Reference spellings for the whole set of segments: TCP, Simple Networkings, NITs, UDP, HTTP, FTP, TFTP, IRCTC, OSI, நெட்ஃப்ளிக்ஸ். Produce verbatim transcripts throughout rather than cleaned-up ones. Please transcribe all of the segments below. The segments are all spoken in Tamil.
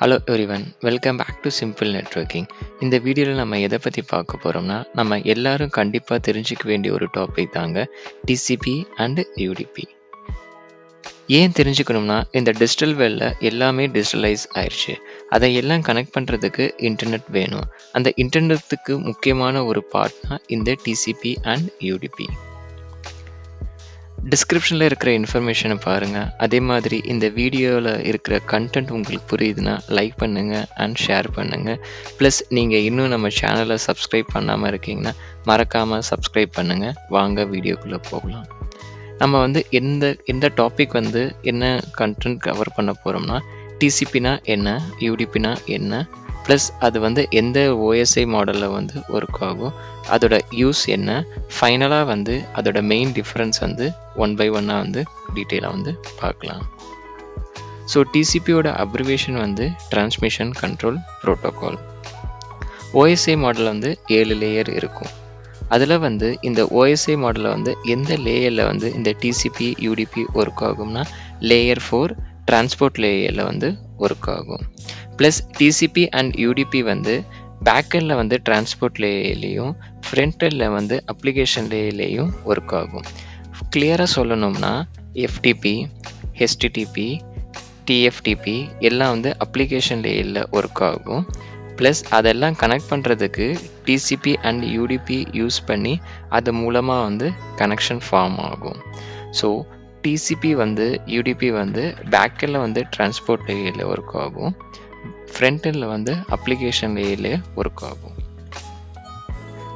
Hello everyone, welcome back to Simple Networking. In the video la nama edha pathi paaka poromna nama ellarum kandippa therinjikka vendiya oru topic daanga T C P and U D P. ஏன் தெரிஞ்சுக்கணும்னா இந்த டிஜிட்டல் வேல்ல எல்லாமே டிஜிட்டலைஸ் ஆயிருச்சு. அதை எல்லாம் கனெக்ட் பண்றதுக்கு இன்டர்நெட் வேணும். அந்த இன்டர்நெட்டுக்கு முக்கியமான ஒரு பார்ட் தான் இந்த T C P and U D P. டிஸ்கிரிப்ஷன்ல இருக்கிற இன்ஃபர்மேஷனை பாருங்க. அதே மாதிரி இந்த வீடியோல இருக்கிற கண்டென்ட் உங்களுக்கு புரியுதுன்னா லைக் பண்ணுங்க அண்ட் ஷேர் பண்ணுங்க. பிளஸ் நீங்க இன்னும் நம்ம சேனலை சப்ஸ்கிரைப் பண்ணாம இருக்கீங்கன்னா மறக்காம சப்ஸ்கிரைப் பண்ணுங்க. வாங்க வீடியோக்குள்ள போகலாம். நம்ம வந்து எந்த எந்த டாபிக் வந்து என்ன கண்டென்ட் கவர் பண்ண போகிறோம்னா டிசிபினா என்ன, யூடிபினா என்ன, ப்ளஸ் அது வந்து எந்த O S I மாடலில் வந்து ஒர்க் ஆகும், அதோட யூஸ் என்ன, ஃபைனலாக வந்து அதோட மெயின் டிஃப்ரென்ஸ் வந்து ஒன் பை ஒன்னாக வந்து டீட்டெயிலாக வந்து பார்க்கலாம். ஸோ டிசிபியோட அப்ரிவேஷன் வந்து transmission control protocol. O S I model வந்து ஏழு லேயர் இருக்கும். அதில் வந்து இந்த O S I மாடலில் வந்து எந்த லேயரில் வந்து இந்த டிசிபி யூடிபி ஒர்க் ஆகும்னா லேயர் ஃபோர் டிரான்ஸ்போர்ட் லேயரில் வந்து ஒர்க் ஆகும். ப்ளஸ் டிசிபி அண்ட் யூடிபி வந்து பேக்கெண்டில் வந்து டிரான்ஸ்போர்ட் லேயர்லேயும் ஃப்ரண்ட்டில் வந்து அப்ளிகேஷன் லேயர்லேயும் ஒர்க் ஆகும். கிளியராக சொல்லணும்னா எஃப்டிபி, ஹெச்டிடிபி, டிஎஃப்டிபி எல்லாம் வந்து அப்ளிகேஷன் லேயரில் ஒர்க் ஆகும். ப்ளஸ் அதெல்லாம் கனெக்ட் பண்ணுறதுக்கு டிசிபி அண்ட் யூடிபி யூஸ் பண்ணி அது மூலமாக வந்து கனெக்ஷன் ஃபார்ம் ஆகும். ஸோ டிசிபி வந்து யூடிபி வந்து பேக்கெண்டில் வந்து டிரான்ஸ்போர்ட் லேயரில் ஒர்க் ஆகும், ஃப்ரண்ட்டில் வந்து அப்ளிகேஷன் லேயரில் ஒர்க் ஆகும்.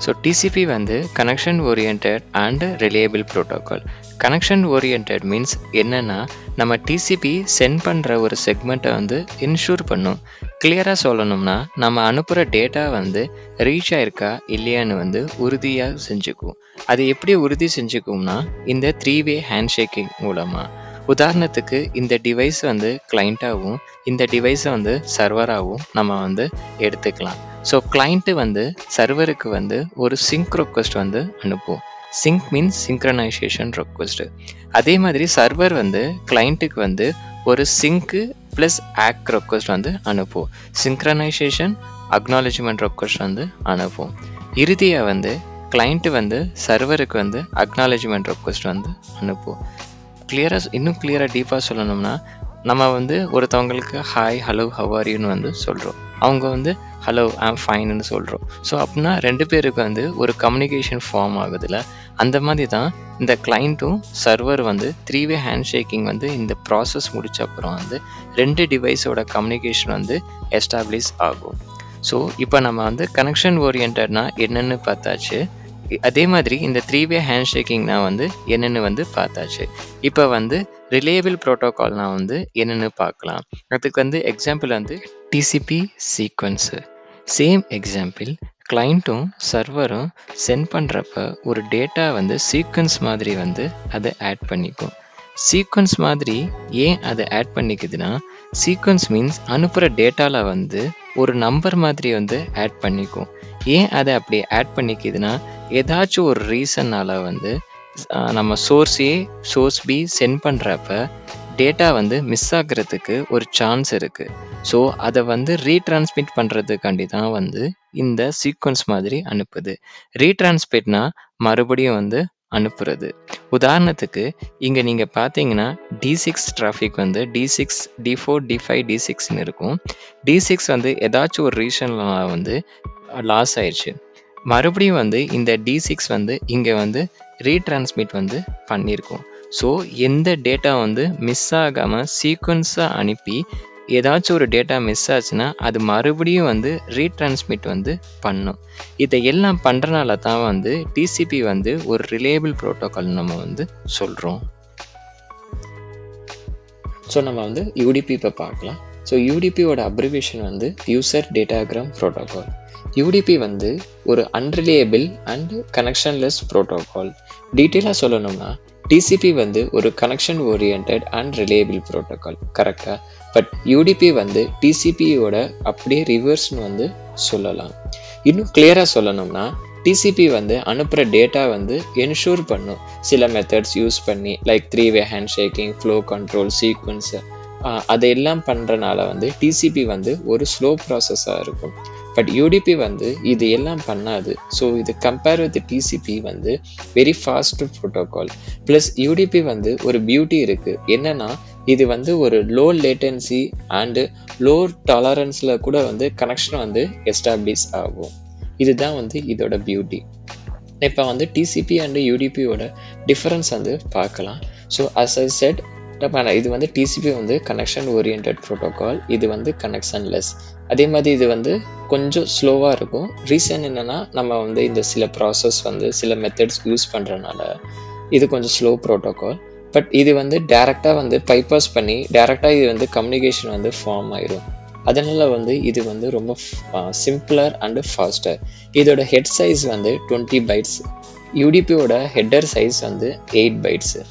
ஸோ டிசிபி வந்து connection orient and reliable protocol. Connection orient means என்னென்னா நம்ம டிசிபி சென்ட் பண்ணுற ஒரு செக்மெண்ட்டை வந்து இன்ஷூர் பண்ணும். கிளியராக சொல்லணும்னா நம்ம அனுப்புகிற டேட்டா வந்து ரீச் ஆயிருக்கா இல்லையான்னு வந்து உறுதியாக செஞ்சுக்கும். அது எப்படி உறுதி செஞ்சுக்கும்னா இந்த த்ரீ வே ஹேண்ட் ஷேக்கிங் மூலமாக. உதாரணத்துக்கு இந்த டிவைஸ் வந்து கிளைண்ட்டாகவும் இந்த டிவைஸை வந்து சர்வராகவும் நம்ம வந்து எடுத்துக்கலாம். ஸோ கிளைண்ட்டு வந்து சர்வருக்கு வந்து ஒரு சிங்க் ரெக்வஸ்ட் வந்து அனுப்பும். Sync means synchronization request. அதே மாதிரி சர்வர் வந்து கிளைண்ட்டுக்கு வந்து ஒரு சிங்க்கு ப்ளஸ் ஆக் ரெக்வஸ்ட் வந்து அனுப்பும். சிங்க்ரனைசேஷன் அக்னாலஜ்மெண்ட் ரெக்வஸ்ட் வந்து அனுப்பும். இறுதியாக வந்து கிளைண்ட்டு வந்து சர்வருக்கு வந்து அக்னாலஜ்மெண்ட் ரெக்வஸ்ட் வந்து அனுப்பும். கிளியராக இன்னும் கிளியராக டீப்பாக சொல்லணும்னா நம்ம வந்து ஒருத்தவங்களுக்கு ஹாய் ஹலோ ஹவ் ஆர் யூன்னு வந்து சொல்கிறோம். அவங்க வந்து ஹலோ ஐம் ஃபைன்னு சொல்கிறோம். ஸோ அப்படின்னா ரெண்டு பேருக்கு வந்து ஒரு கம்யூனிகேஷன் ஃபார்ம் ஆகுதுல்ல, அந்த மாதிரி தான் இந்த கிளைண்ட்டும் சர்வர் வந்து த்ரீ வே ஹேண்ட் ஷேக்கிங் வந்து இந்த ப்ராசஸ் முடிச்ச அப்புறம் வந்து ரெண்டு டிவைஸோட கம்யூனிகேஷன் வந்து எஸ்டாப்ளிஷ் ஆகும். ஸோ இப்போ நம்ம வந்து கனெக்ஷன் ஓரியன்டட்னா என்னென்னு பார்த்தாச்சு. அதே மாதிரி இந்த த்ரீ வே ஹேண்ட் ஷேக்கிங்னா வந்து என்னென்னு வந்து பார்த்தாச்சு. இப்போ வந்து ரிலேபிள் ப்ரோட்டோகால்னா வந்து என்னென்னு பார்க்கலாம். அதுக்கு வந்து எக்ஸாம்பிள் வந்து டிசிபி சீக்வன்ஸு. சேம் எக்ஸாம்பிள் கிளைண்ட்டும் சர்வரும் சென்ட் பண்ணுறப்ப ஒரு டேட்டா வந்து சீக்வன்ஸ் மாதிரி வந்து அதை ஆட் பண்ணிக்கும். சீக்வன்ஸ் மாதிரி ஏன் அதை ஆட் பண்ணிக்குதுன்னா சீக்வன்ஸ் மீன்ஸ் அனுப்புகிற டேட்டாவில் வந்து ஒரு நம்பர் மாதிரி வந்து ஆட் பண்ணிக்கும். ஏன் அதை அப்படி ஆட் பண்ணிக்குதுன்னா ஏதாச்சும் ஒரு ரீசனால் வந்து நம்ம source A source B send பண்ணுறப்ப டேட்டா வந்து மிஸ் ஆகிறதுக்கு ஒரு சான்ஸ் இருக்குது. ஸோ அதை வந்து ரீட்ரான்ஸ்மிட் பண்ணுறதுக்காண்டி தான் வந்து இந்த சீக்வன்ஸ் மாதிரி அனுப்புது. ரீட்ரான்ஸ்மிட்னா மறுபடியும் வந்து அனுப்புறது. உதாரணத்துக்கு இங்கே நீங்கள் பார்த்தீங்கன்னா டி சிக்ஸ் டிராஃபிக் வந்து T six T four T five T சிக்ஸ்ன்னு இருக்கும். டி சிக்ஸ் வந்து ஏதாச்சும் ஒரு ரீசன்லாம் வந்து லாஸ் ஆயிடுச்சு. மறுபடியும் வந்து இந்த டி சிக்ஸ் வந்து இங்கே வந்து ரீட்ரான்ஸ்மிட் வந்து பண்ணியிருக்கோம். ஸோ எந்த டேட்டா வந்து மிஸ் ஆகாமல் சீக்வன்ஸாக அனுப்பி ஏதாச்சும் ஒரு டேட்டா மிஸ் ஆச்சுன்னா அது மறுபடியும் வந்து ரீட்ரான்ஸ்மிட் வந்து பண்ணும். இதை எல்லாம் பண்ணுறனால தான் வந்து டிசிபி வந்து ஒரு ரிலேபிள் ப்ரோட்டோக்கால் நம்ம வந்து சொல்கிறோம். ஸோ நம்ம வந்து யூடிபி இப்போ பார்க்கலாம். ஸோ யூடிபியோட அப்ரிவேஷன் வந்து யூசர் டேட்டாகிராம் ப்ரோட்டோக்கால். யூடிபி வந்து ஒரு அன்ரிலேபிள் அண்ட் கனெக்ஷன்லெஸ் ப்ரோட்டோக்கால். டீட்டெயிலாக சொல்லணும்னா டிசிபி வந்து ஒரு connection orient and reliable protocol கரெக்டா. பட் யூடிபி வந்து டிசிபியோட அப்படியே ரிவர்ஸ்னு வந்து சொல்லலாம். இன்னும் கிளியராக சொல்லணும்னா டிசிபி வந்து அனுப்புகிற டேட்டா வந்து என்ஷூர் பண்ணும் சில மெத்தட்ஸ் யூஸ் பண்ணி, like three way hand shaking, flow control, sequence அதையெல்லாம் பண்றனால வந்து T C P வந்து ஒரு ஸ்லோ ப்ராசஸா இருக்கும். பட் U D P வந்து இது எல்லாம் பண்ணாது. ஸோ இது compare with T C P வந்து very fast protocol. Plus U D P வந்து ஒரு பியூட்டி இருக்கு, என்னன்னா இது வந்து ஒரு லோ லேட்டன்சி அண்டு லோ டாலரன்ஸ்ல கூட வந்து கனெக்ஷன் வந்து எஸ்டாப்ளிஷ் ஆகும். இதுதான் வந்து இதோட பியூட்டி. இப்போ வந்து T C P and U D P-ஓட டிஃபரன்ஸ் வந்து பார்க்கலாம். ஸோ as I said, இது வந்து T C P வந்து கனெக்ஷன் ஓரியன்ட் ப்ரோட்டோகால், இது வந்து கனெக்ஷன்லெஸ். அதே மாதிரி இது வந்து கொஞ்சம் ஸ்லோவாக இருக்கும். ரீசன் என்னன்னா நம்ம வந்து இந்த சில ப்ராசஸ் வந்து சில மெத்தட்ஸ் யூஸ் பண்ணுறதுனால இது கொஞ்சம் ஸ்லோ ப்ரோட்டோகால். பட் இது வந்து டேரெக்டாக வந்து பைபாஸ் பண்ணி டேரெக்டாக இது வந்து கம்யூனிகேஷன் வந்து ஃபார்ம் ஆயிடும். அதனால வந்து இது வந்து ரொம்ப சிம்பிளர் அண்டு ஃபாஸ்டர். இதோட ஹெட் சைஸ் வந்து டுவெண்ட்டி பைட்ஸ், யூடிபியோட ஹெட்டர் சைஸ் வந்து எயிட் பைட்ஸு.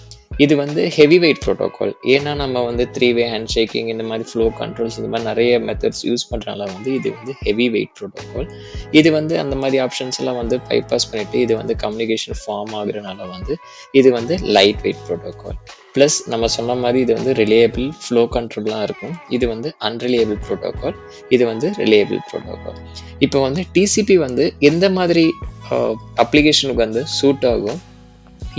இது வந்து ஹெவி வெயிட் ப்ரோட்டோகால், ஏன்னா நம்ம வந்து த்ரீ வே ஹேண்ட் ஷேக்கிங் இந்த மாதிரி ஃப்ளோ கண்ட்ரோல்ஸ் இந்த மாதிரி நிறைய மெத்தட்ஸ் யூஸ் பண்ணுறதுனால வந்து இது வந்து ஹெவி வெயிட் ப்ரோட்டோகால். இது வந்து அந்த மாதிரி ஆப்ஷன்ஸ் எல்லாம் வந்து பைபாஸ் பண்ணிவிட்டு இது வந்து கம்யூனிகேஷன் ஃபார்ம் ஆகுறதுனால வந்து இது வந்து லைட் வெயிட் ப்ரோட்டோகால். ப்ளஸ் நம்ம சொன்ன மாதிரி இது வந்து ரிலேயபிள் ஃப்ளோ கண்ட்ரோல்லாம் இருக்கும். இது வந்து அன்ரிலேயபிள் ப்ரோட்டோகால், இது வந்து ரிலேயபிள் ப்ரோட்டோகால். இப்போ வந்து T C P வந்து எந்த மாதிரி அப்ளிகேஷனுக்கு வந்து சூட் ஆகும்,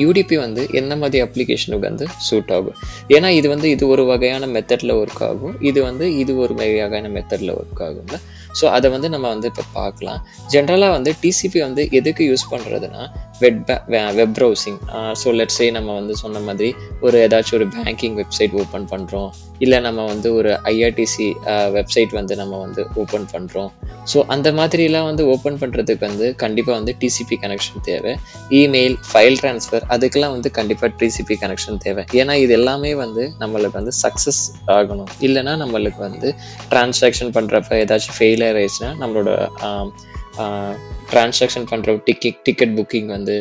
U D P வந்து எந்த மாதிரி அப்ளிகேஷனுக்கு வந்து சூட் ஆகும். ஏன்னா இது வந்து இது ஒரு வகையான மெத்தடில் ஒர்க் ஆகும், இது வந்து இது ஒரு வகையான மெத்தடில் ஒர்க் ஆகும்ல. ஸோ அதை வந்து நம்ம வந்து இப்போ பார்க்கலாம். ஜென்ரலாக வந்து T C P வந்து எதுக்கு யூஸ் பண்ணுறதுன்னா web web browsing. So let's say நம்ம வந்து சொன்ன மாதிரி ஒரு ஏதாச்சும் ஒரு பேங்கிங் வெப்சைட் ஓப்பன் பண்ணுறோம், இல்லை நம்ம வந்து ஒரு I R C T C website வந்து நம்ம வந்து ஓப்பன் பண்ணுறோம். ஸோ அந்த மாதிரிலாம் வந்து ஓப்பன் பண்ணுறதுக்கு வந்து கண்டிப்பாக வந்து T C P கனெக்ஷன் தேவை. இமெயில், ஃபைல் ட்ரான்ஸ்ஃபர், அதுக்கெல்லாம் வந்து கண்டிப்பாக T C P கனெக்ஷன் தேவை. ஏன்னா இது எல்லாமே வந்து நம்மளுக்கு வந்து சக்ஸஸ் ஆகணும், இல்லைனா நம்மளுக்கு வந்து டிரான்சாக்ஷன் பண்ணுறப்ப ஏதாச்சும் ஃபெயிலியர் ஆயிடுச்சுன்னா நம்மளோட டிரான்சாக்ஷன் பண்ணுற டிக்கெட் டிக்கெட் புக்கிங் வந்து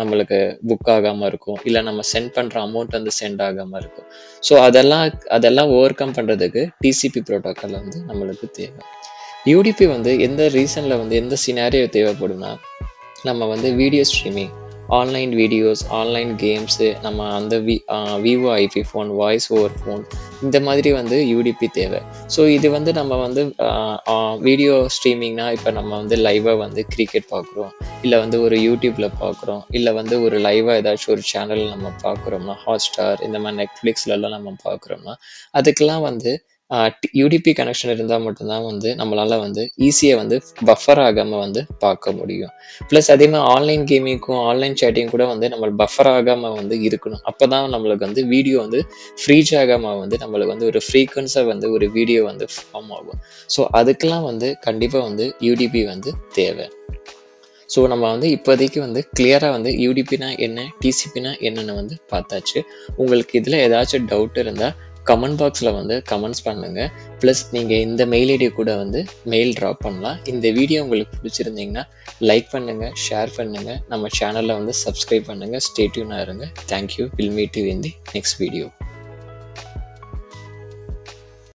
நம்மளுக்கு புக் ஆகாமல் இருக்கும், இல்லை நம்ம சென்ட் பண்ணுற அமௌண்ட் வந்து சென்ட் ஆகாமல் இருக்கும். ஸோ அதெல்லாம் அதெல்லாம் ஓவர் கம் பண்ணுறதுக்கு T C P ப்ரோட்டோக்கால் வந்து நம்மளுக்கு தேவை. U D P வந்து எந்த ரீசனில் வந்து எந்த சினாரியோ தேவைப்படும்னா நம்ம வந்து video streaming, online videos, online games, நம்ம அந்த V Vivo IP phone, voice over phone, இந்த மாதிரி வந்து U D P தேவை. ஸோ இது வந்து நம்ம வந்து வீடியோ ஸ்ட்ரீமிங்னா இப்போ நம்ம வந்து லைவாக வந்து கிரிக்கெட் பார்க்குறோம், இல்லை வந்து ஒரு யூடியூப்பில் பார்க்குறோம், இல்லை வந்து ஒரு லைவாக ஏதாச்சும் ஒரு சேனல் நம்ம பார்க்குறோம்னா ஹாட் ஸ்டார் இந்த மாதிரி நெட்ஃப்ளிக்ஸ்லாம் நம்ம பார்க்குறோம்னா அதுக்கெல்லாம் வந்து U D P கனெக்ஷன் இருந்தால் மட்டும்தான் வந்து நம்மளால் வந்து ஈஸியாக வந்து பஃபர் ஆகாமல் வந்து பார்க்க முடியும். ப்ளஸ் அதே மாதிரி ஆன்லைன் கேமிங்க்கும் ஆன்லைன் சேட்டிங் கூட வந்து நம்ம பஃபர் ஆகாமல் வந்து இருக்கணும். அப்போ தான் நம்மளுக்கு வந்து வீடியோ வந்து ஃப்ரீச் ஆகாமல் வந்து நம்மளுக்கு வந்து ஒரு ஃப்ரீக்வன்ஸாக வந்து ஒரு வீடியோ வந்து ஃபார்ம் ஆகும். ஸோ அதுக்கெல்லாம் வந்து கண்டிப்பாக வந்து U D P வந்து தேவை. ஸோ நம்ம வந்து இப்போதைக்கு வந்து கிளியராக வந்து U D P-னா என்ன, T C P-னா என்னென்னு வந்து பார்த்தாச்சு. உங்களுக்கு இதில் ஏதாச்சும் டவுட் இருந்தால் கமெண்ட் பாக்ஸில் வந்து கமெண்ட்ஸ் பண்ணுங்கள். ப்ளஸ் நீங்கள் இந்த மெயில் ஐடி கூட வந்து மெயில் ட்ராப் பண்ணலாம். இந்த வீடியோ உங்களுக்கு பிடிச்சிருந்தீங்கன்னா லைக் பண்ணுங்கள், ஷேர் பண்ணுங்கள், நம்ம சேனலில் வந்து சப்ஸ்கிரைப் பண்ணுங்கள். ஸ்டே டியூனா இருங்க. Thank you. Will meet you in the next video.